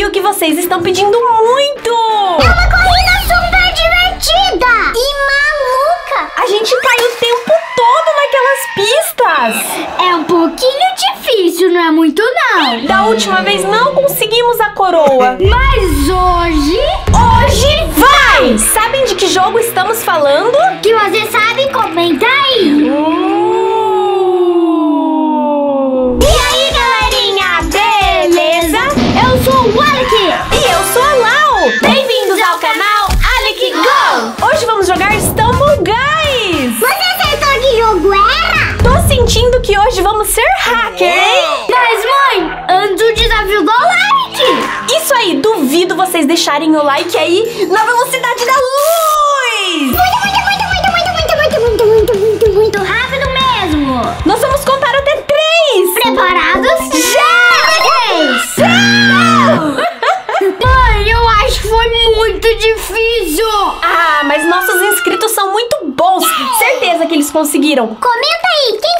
desafio que vocês estão pedindo muito! É uma corrida super divertida! E maluca! A gente cai o tempo todo naquelas pistas! É um pouquinho difícil, não é muito não! Da última vez não conseguimos a coroa! Mas hoje... hoje vai! Sabem de que jogo estamos falando? Que você sabe, comenta aí! Eu sou o Alec! E eu sou a Lau! Bem-vindos ao canal Alec Gol! Hoje vamos jogar Stumble Guys! Você acertou que jogo era? Tô sentindo que hoje vamos ser hacker, hein? Mas mãe, antes o desafio do like! Isso aí, duvido vocês deixarem o like aí na velocidade da luz! Muito rápido mesmo! Nós vamos contar até 3! Preparados? Já! Mãe, eu acho que foi muito difícil. Ah, mas nossos inscritos são muito bons. Certeza que eles conseguiram. Comenta aí, quem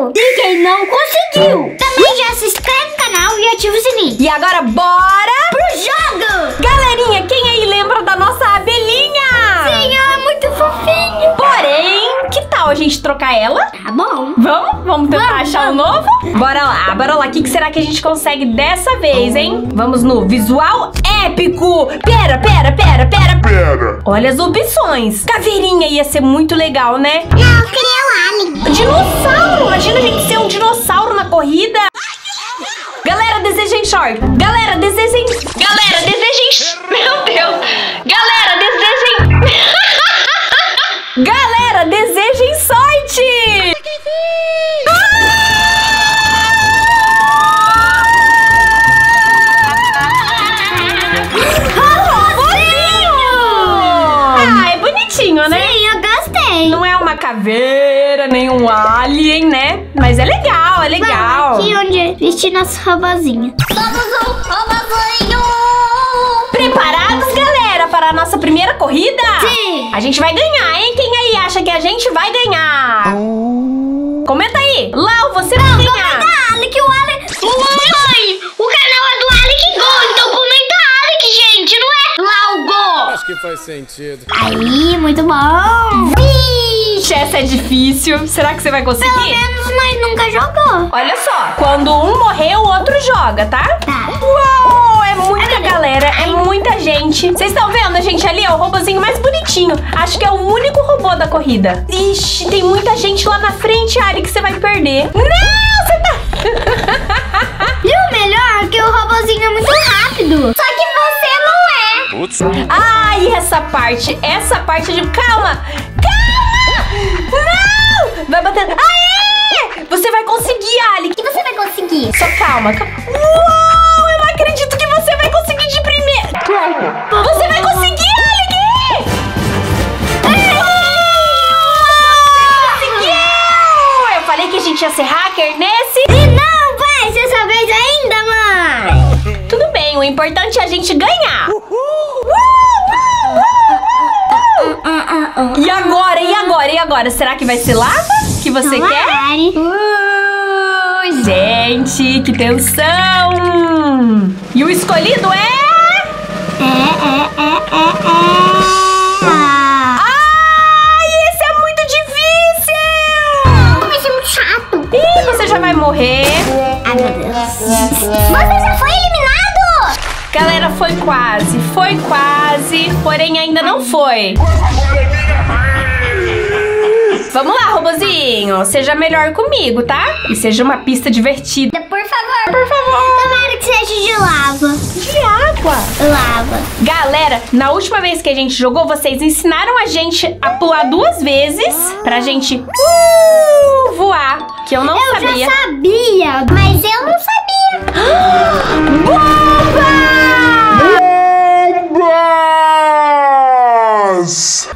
conseguiu? E quem não conseguiu. Também já se inscreve no canal e ativa o sininho. E agora bora pro jogo. Galerinha, quem aí lembra da nossa abelhinha? Sim, ela é muito fofinha. Porém, que tal a gente trocar ela? Tá bom. Vamos? Vamos tentar achar um novo? Bora lá, bora lá. O que será que a gente consegue dessa vez, hein? Vamos no visual épico. Pera. Olha as opções. Caveirinha ia ser muito legal, né? Não, eu queria lá, amigo. Dinossauro. Imagina a gente ser um dinossauro na corrida. Galera, desejem sorte. Meu Deus. Galera, desejem sorte! Ah, é bonitinho, né? Sim, eu gostei. Não é uma caveira, nem um alien, né? Mas é legal, é legal. Vamos aqui onde vestir nosso robozinho. Somos um robozinho! Preparados, galera, para a nossa primeira corrida? Sim! A gente vai ganhar, hein? Quem aí acha que a gente vai ganhar? Comenta aí! Lau, você vai ganhar! Comenta, Alec, o Alec... Mamãe, o canal é do Alec Gol, então comenta Alec, gente, não é Lau Gol! Acho que faz sentido. Aí, muito bom! Vixe, essa é difícil. Será que você vai conseguir? Pelo menos nós nunca jogou. Olha só, quando um morrer, o outro joga, tá? Tá. Uau! É muita galera, é muita gente. Vocês estão vendo a gente ali? É o robozinho mais bonitinho. Acho que é o único robô da corrida. Ixi, tem muita gente lá na frente, Ari, que você vai perder. Não, você tá... E o melhor é que o robozinho é muito rápido. Só que você não é. Putz. Ai, essa parte de... Calma! Não! Vai batendo... Aê! Você vai conseguir, Ali. Que você vai conseguir? Só calma. Uou, eu não acredito que você vai conseguir de primeira. Calma. Você vai conseguir, Alec! Conseguiu! Eu falei que a gente ia ser hacker nesse... E não vai ser essa vez ainda, mãe! Tudo bem, o importante é a gente ganhar. E agora? Será que vai ser lava que você quer? Gente, que tensão! E o escolhido é... Ai, esse é muito difícil! Mas é muito chato! Ih, você já vai morrer! Ai, meu Deus! Você já foi eliminado! Galera, foi quase, porém ainda não foi! Vamos lá, robozinho. Seja melhor comigo, tá? E seja uma pista divertida. Por favor. Tomara que seja de lava. De água? Lava. Galera, na última vez que a gente jogou, vocês ensinaram a gente a pular 2 vezes pra gente voar, que eu não sabia. Eu já sabia, mas eu não sabia. Bombas!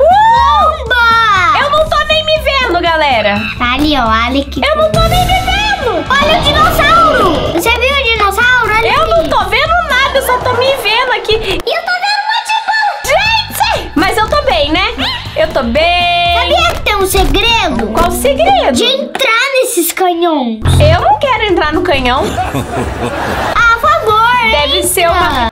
Galera, tá ali, ó, Alec. Eu não tô nem vendo. Olha o dinossauro. Você viu o dinossauro? Olha eu aqui. Não tô vendo nada, eu só tô me vendo aqui. E eu tô vendo uma de bola. Gente! Mas eu tô bem, né? Eu tô bem. Sabia que tem um segredo? Qual segredo? De entrar nesses canhões. Eu não quero entrar no canhão. A favor, deve ser uma...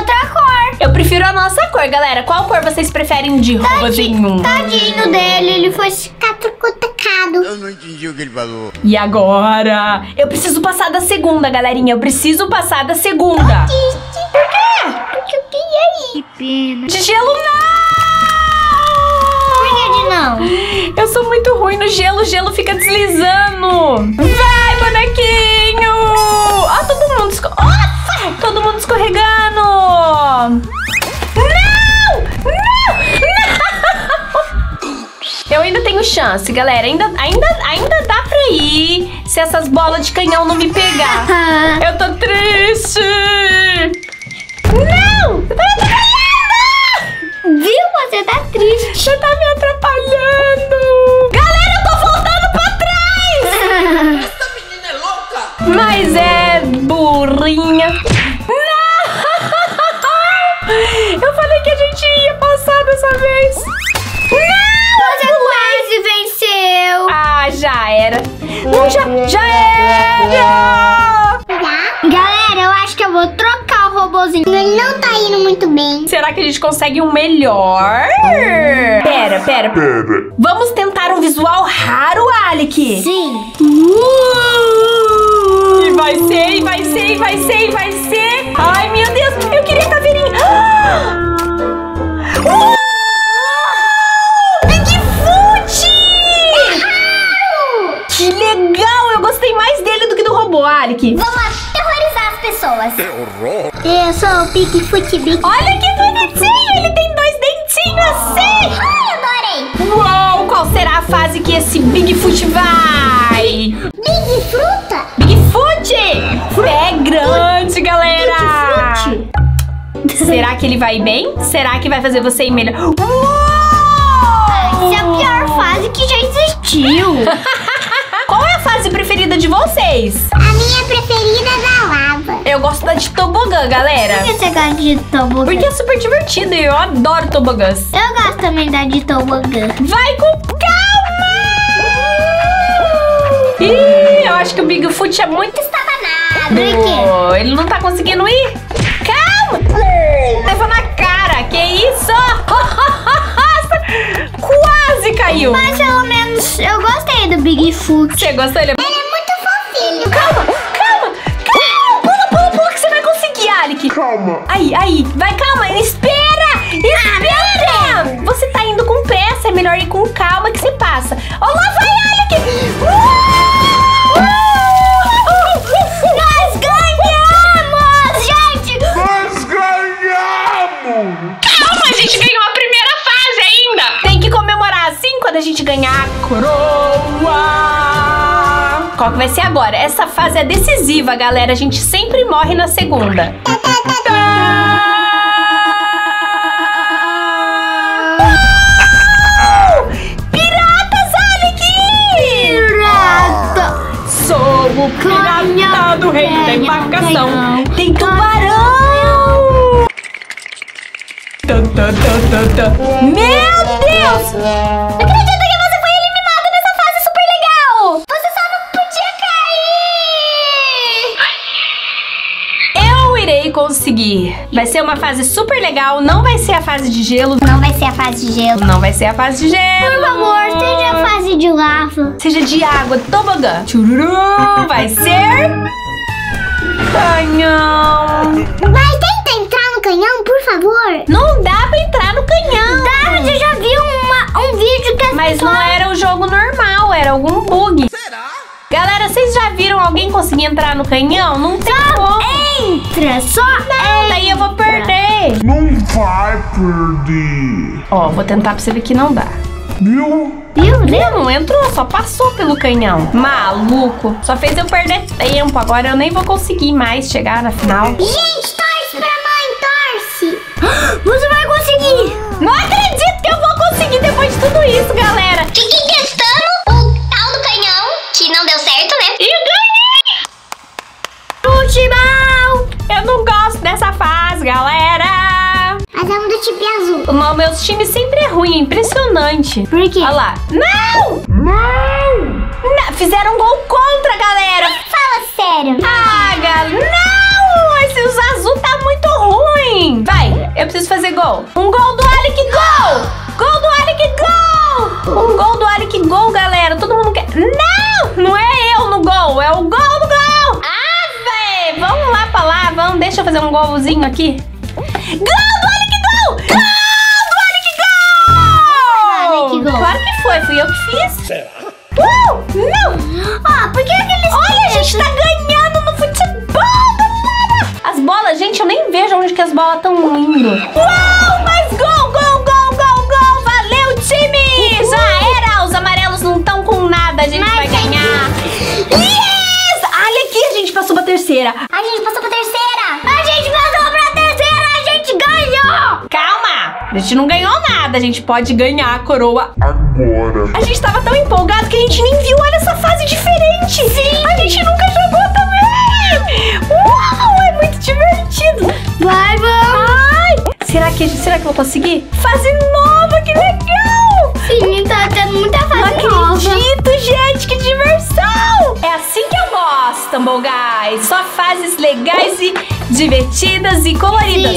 outra cor. Eu prefiro a nossa cor, galera. Qual cor vocês preferem de robozinho? Tadinho dele, ele foi catucado. Eu não entendi o que ele falou. E agora? Eu preciso passar da segunda, galerinha. Eu preciso passar da segunda. Por quê? Porque eu ganhei. Que pena. De gelo, não! Eu sou muito ruim no gelo, o gelo fica deslizando. Vai, bonequinho! Ó, todo mundo escorregando! Não! Não! Não! Eu ainda tenho chance, galera. Ainda dá pra ir se essas bolas de canhão não me pegar. Eu tô triste! Não! Viu? Você tá triste. Você tá me atrapalhando. Galera, eu tô voltando pra trás. Essa menina é louca. Mas é burrinha. Não. Eu falei que a gente ia passar dessa vez. Não, você quase venceu. Ah, já era. Não, já era. Galera, eu acho que eu vou trocar. Robozinho. Ele não tá indo muito bem. Será que a gente consegue um melhor? Pera. Vamos tentar um visual raro, Alec. Sim. E vai ser. Ai, meu Deus. Eu queria caveirinha. Bigfoot! Que legal. Eu gostei mais dele do que do robô, Alec. Vamos lá. Pessoas. Que horror! Eu sou o Bigfoot. Olha que bonitinho! Ele tem dois dentinhos assim! Ai, adorei! Uau! Qual será a fase que esse Bigfoot vai? Bigfruta? Bigfoot! É grande, galera! Bigfoot. Será que ele vai bem? Será que vai fazer você ir melhor? Uou! Essa é a pior fase que já existiu! Qual é a fase preferida de vocês? A minha preferida é da lava. Eu gosto da de tobogã, galera. Por que você gosta de tobogã? Porque é super divertido e eu adoro tobogãs. Eu gosto também da de tobogã. Vai com calma! Ih, eu acho que o Bigfoot é muito estabanado. Por quê? Ele não tá conseguindo ir. Calma! Leva na cara, que isso? Quase caiu. Mas pelo menos eu gostei do Bigfoot. Você gostou? Ele é muito fofinho. Calma. Pula que você vai conseguir, Alec. Calma. Aí. Vai, calma. Espera. Você tá indo com pressa. É melhor ir com calma que você passa. Ó, lá vai, Alec. Nós ganhamos, gente. Calma, a gente ganhou a primeira fase ainda. Tem que comemorar assim quando a gente ganhar a coroa. Qual que vai ser agora? Essa fase é decisiva, galera. A gente sempre morre na segunda. Piratas, Alec! Pirata! Sou o pirata do rei da embarcação. Tem tubarão! Meu Deus! Não acredito que você foi eliminada nessa fase super legal! Você só não podia cair! Eu irei conseguir! Vai ser uma fase super legal, não vai ser a fase de gelo. Por favor, seja a fase de lava. Seja de água, tobogã. Tchururu, vai ser... canhão. Vai tentar entrar no canhão, por favor. Não dá pra entrar no canhão. Dá, eu já vi um vídeo que as pessoas... não era o jogo normal, era algum bug. Será? Galera, vocês já viram alguém conseguir entrar no canhão? Não tem como. Só entra. Daí eu vou perder. Não vai perder. Ó, vou tentar pra você ver que não dá. Viu? Não entrou, só passou pelo canhão. Maluco. Só fez eu perder tempo. Agora eu nem vou conseguir mais chegar na final. Gente, torce pra mãe, torce. Você vai conseguir. Não acredito que eu vou conseguir depois de tudo isso, galera. Fiquem testando o tal do canhão, que não deu certo, né? E eu ganhei. Futebol. Eu não gosto dessa fase, galera. Mas é um do time azul. Meus times sempre é ruim, é impressionante. Por quê? Olha lá. Não! Fizeram gol contra, galera. Fala sério. Ah, galera. Não! Esse azul tá muito ruim. Gol! Um gol do Alec Gol! Gol do Alec Gol! Um gol do Alec Gol, galera. Todo mundo quer... Não! Não é eu no gol, é o gol do Gol! Ah, velho! Vamos lá pra lá, vamos. Deixa eu fazer um golzinho aqui. Gol do Alec Gol! Gol do Alec Gol! Claro que foi, fui eu que fiz. Será? Não! Ah, por que aqueles... Olha, a gente tá ganhando no futebol, galera! As bolas, gente, eu nem vejo onde que as bolas estão indo. Uau, mas gol, gol, gol, gol, gol! Valeu, time! Já era, os amarelos não estão com nada, a gente vai ganhar. Yes! Olha aqui, a gente passou pra terceira. A gente passou pra terceira! A gente passou pra terceira, a gente ganhou! Calma, a gente não ganhou nada, a gente pode ganhar a coroa agora. A gente tava tão empolgado que a gente nem viu, olha essa fase diferente. Sim. A gente nunca jogou também. Uau, é muito divertido. Vai, vamos. Ai, será que eu vou conseguir? Fase nova, que legal. Sim, tá tendo muita fase nova. Não acredito, gente, que diversão. É assim que eu gosto, Stumble Guys. Só fases legais e divertidas e coloridas.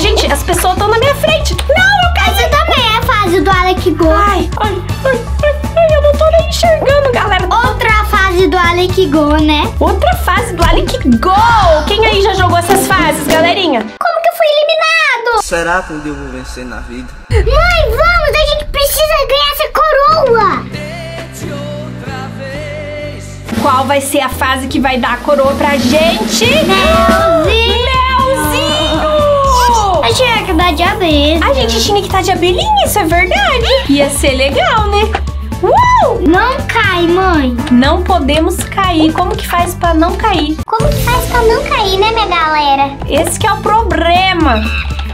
Gente, as pessoas estão na minha frente. Não, eu quero... Essa também é a fase do Alec Gol. Ai, eu não tô nem enxergando, galera. Outra fase do Alec Gol, né? Outra fase do Alec Gol. Quem aí já jogou essas fases, galerinha? Como que eu fui eliminado? Será que eu vou vencer na vida? Mãe, vamos, a gente precisa ganhar essa coroa. Qual vai ser a fase que vai dar a coroa pra gente? Melzinho! A gente tinha que dar de abelha. A gente tinha que estar de abelhinha, isso é verdade. Ia ser legal, né? Não cai, mãe. Não podemos cair. Como que faz pra não cair? Como que faz pra não cair, né, minha galera? Esse que é o problema.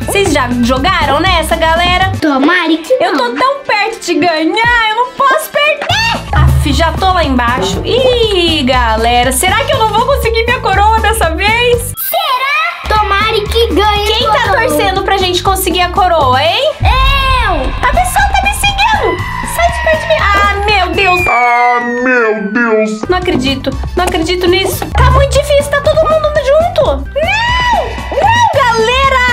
Vocês já jogaram nessa, galera? Tomara que não. Eu tô tão perto de ganhar, eu não posso perder. Aff, já tô lá embaixo. Ih, galera, será que eu não vou conseguir minha coroa dessa vez? Será? Tomara que ganhe. Quem tá torcendo pra gente conseguir a coroa, hein? Eu! A pessoa tá me seguindo. Sai de perto de mim. Ah, meu Deus. Ah, meu Deus. Não acredito. Não acredito nisso. Tá muito difícil, tá todo mundo junto. Não, galera.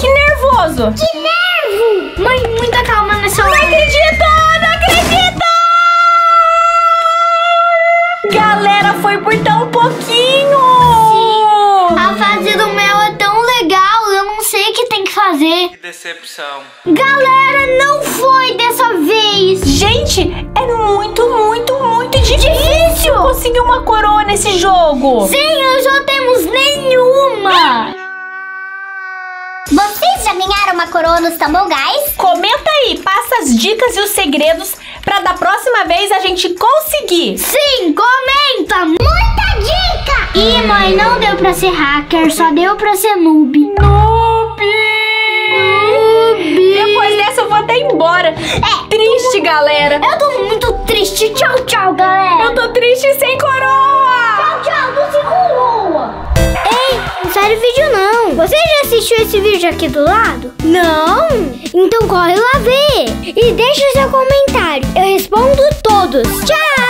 Que nervoso! Que nervo! Mãe, muita calma nessa hora. Não acredito! Não acredito! Galera, foi por tão pouquinho! Sim, a fase do mel é tão legal, eu não sei o que tem que fazer. Que decepção. Galera, não foi dessa vez. Gente, é muito difícil conseguir uma coroa nesse jogo. Sim, nós não temos nenhuma. Vocês já ganharam uma coroa no Stumble Guys? Comenta aí, passa as dicas e os segredos pra da próxima vez a gente conseguir. Sim, comenta! Muita dica! Ih, mãe, não deu pra ser hacker, só deu pra ser noob. Noob! Depois dessa eu vou até embora. É triste, galera. Eu tô muito triste. Tchau, tchau, galera. Eu tô triste sem coroa. Tchau, tchau, tô sem coroa. Ei, não sai do vídeo não. Você já assistiu esse vídeo aqui do lado? Não? Então corre lá ver. E deixa seu comentário. Eu respondo todos. Tchau!